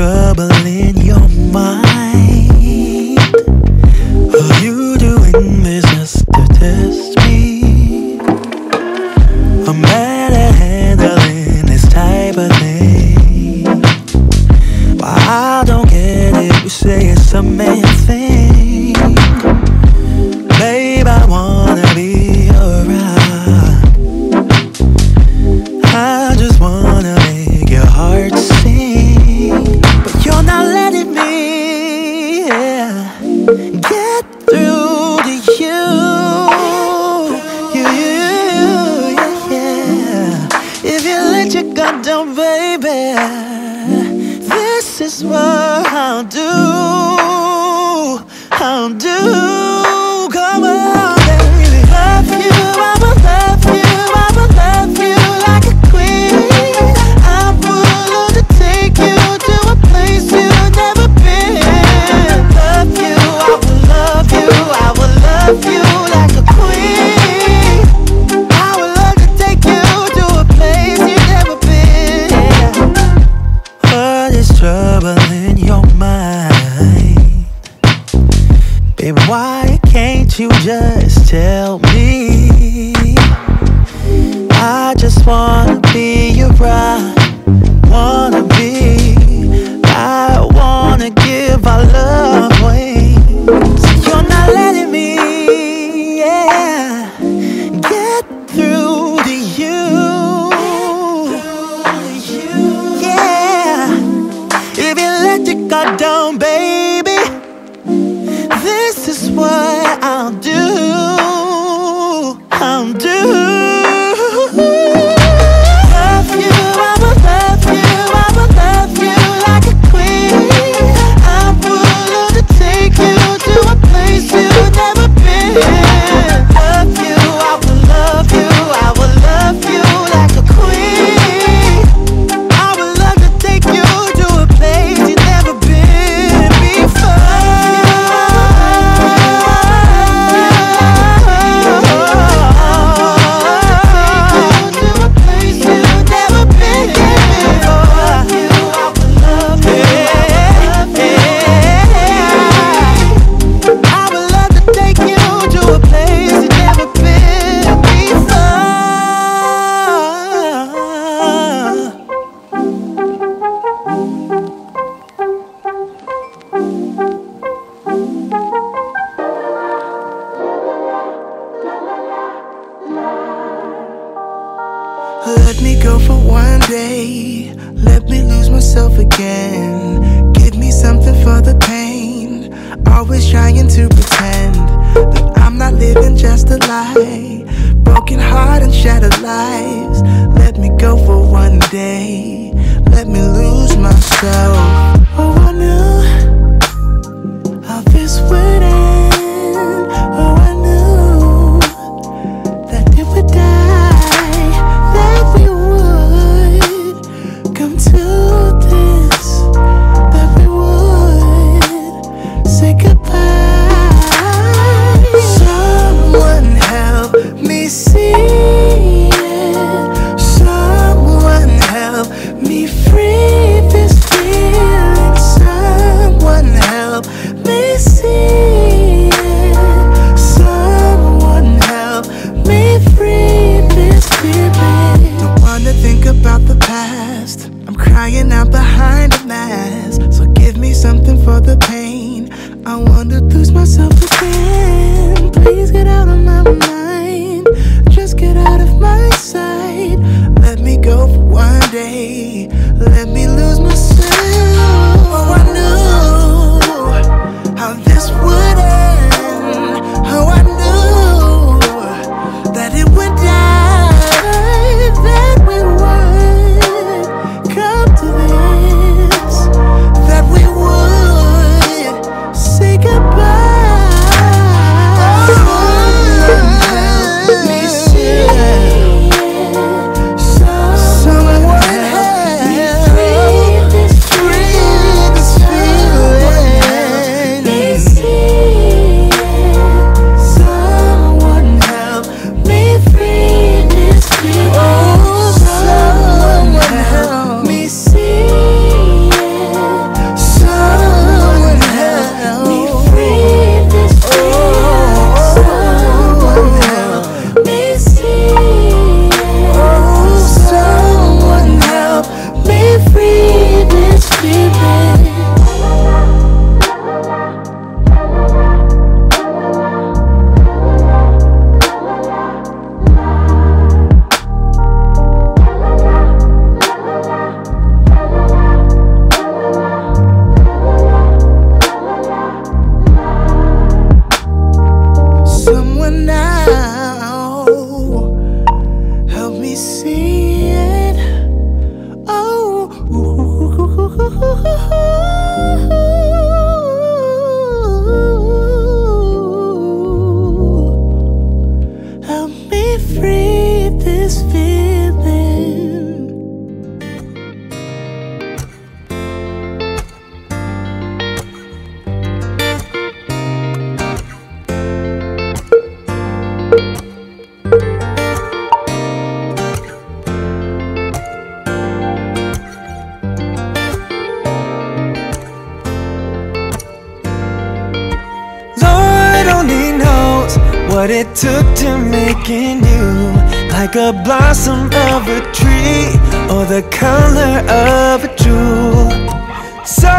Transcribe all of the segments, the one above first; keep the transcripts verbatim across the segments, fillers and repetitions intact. trouble in your mind? Are you doing this just to test me? I'm bad at handling this type of thing. But I don't get it, you say it's a man thing. Babe, I wanna be your ride. I just wanna make your heart sing, but you're not letting me, yeah, get through to you. You, you, yeah, yeah. If you let your gut down, baby, this is what I'll do. I'll do. Babe, why can't you just tell me? I just wanna be your bride, wanna be. I wanna give our love away. So you're not letting me, yeah, get through to you, yeah. If you let your guard down, baby, this is what I'll do. I'll do. Let me go for one day, let me lose myself again. Give me something for the pain, always trying to pretend that I'm not living just a lie. Broken heart and shattered lives. Let me go for one day, let me lose myself. Oh, I knew how this would end. Oh, I knew that it would die. Let me see. what it took to making you, like a blossom of a tree or the color of a jewel. So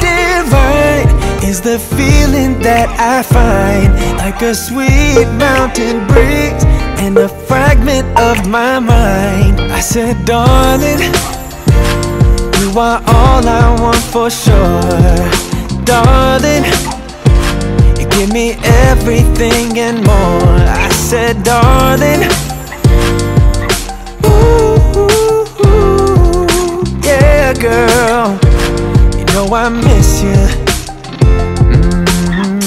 divine is the feeling that I find, like a sweet mountain breeze and a fragment of my mind. I said, darling, you are all I want for sure. Darling, give me everything and more. I said, darling, ooh, ooh, yeah, girl, you know I miss you. Mm-hmm.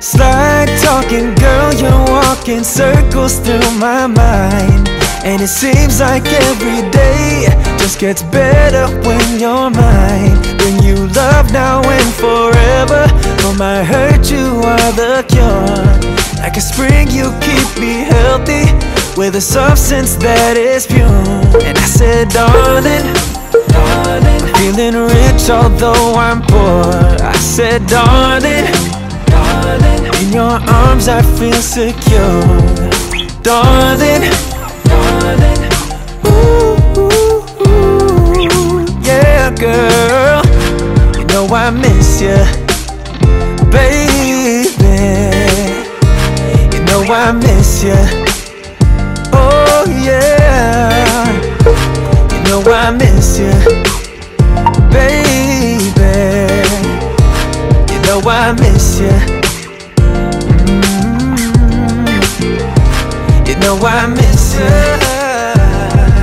Slide talking, girl, you're walking circles through my mind, and it seems like every day just gets better when you're mine. Bring you love now and forever, for my hurt you are the cure. Like a spring you keep me healthy, with a substance that is pure. And I said, darling, darling, I'm feeling rich although I'm poor. I said, darling, in your arms I feel secure. Darling, darling, ooh, ooh, ooh, yeah, girl, you know I miss you. Baby, you know I miss you. Oh yeah, you know I miss you. Baby, you know I miss you. You know I miss you.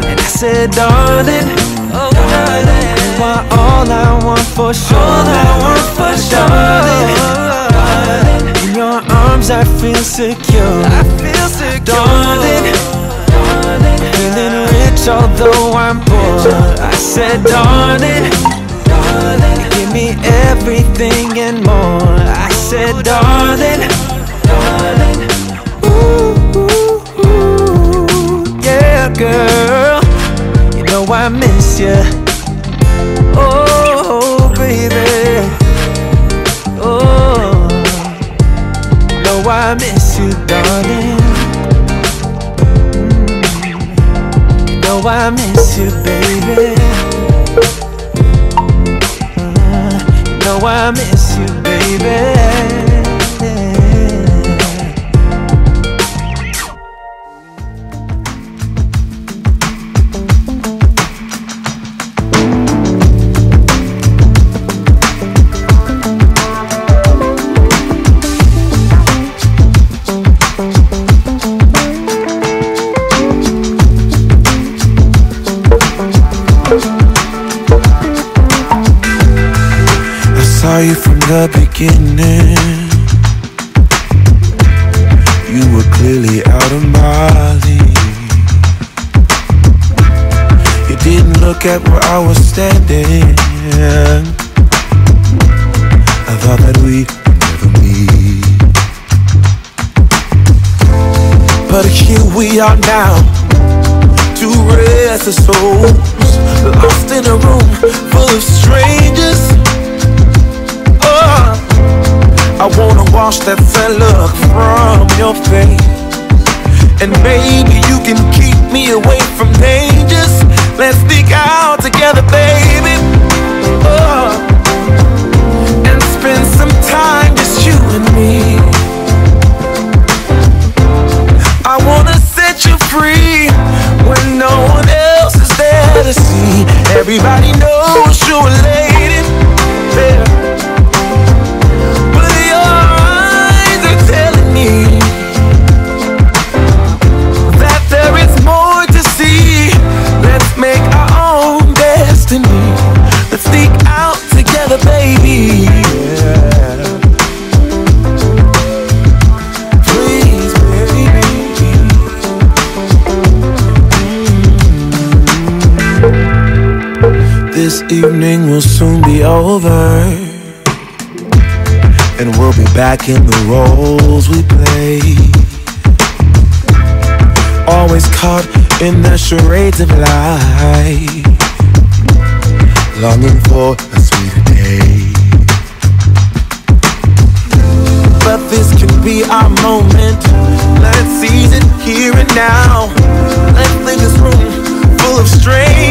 And I said, darling, oh, darling, you are all I want for sure. All I want for darling, sure. In your arms I feel secure. I feel secure. Darling, darling, I'm feeling rich although I'm poor. I said, darling, darling, give me everything and more. I said, darling, darling, girl, you know I miss you. Oh, baby, oh, you know I miss you, darling. Mm. You know I miss you, baby. Uh, you know I miss you, baby. You from the beginning, you were clearly out of my league. You didn't look at where I was standing. I thought that we would never meet, but here we are now, two restless souls, lost in a room full of strangers. I wanna wash that sad look from your face, and maybe you can keep me away from dangers. Let's sneak out together, baby, oh, and spend some time just you and me. I wanna set you free when no one else is there to see. Everybody knows you're a lady, yeah. This evening will soon be over, and we'll be back in the roles we play. Always caught in the charades of life, longing for a sweeter day. But this could be our moment. Let's seize it here and now. Let's leave this room full of strength.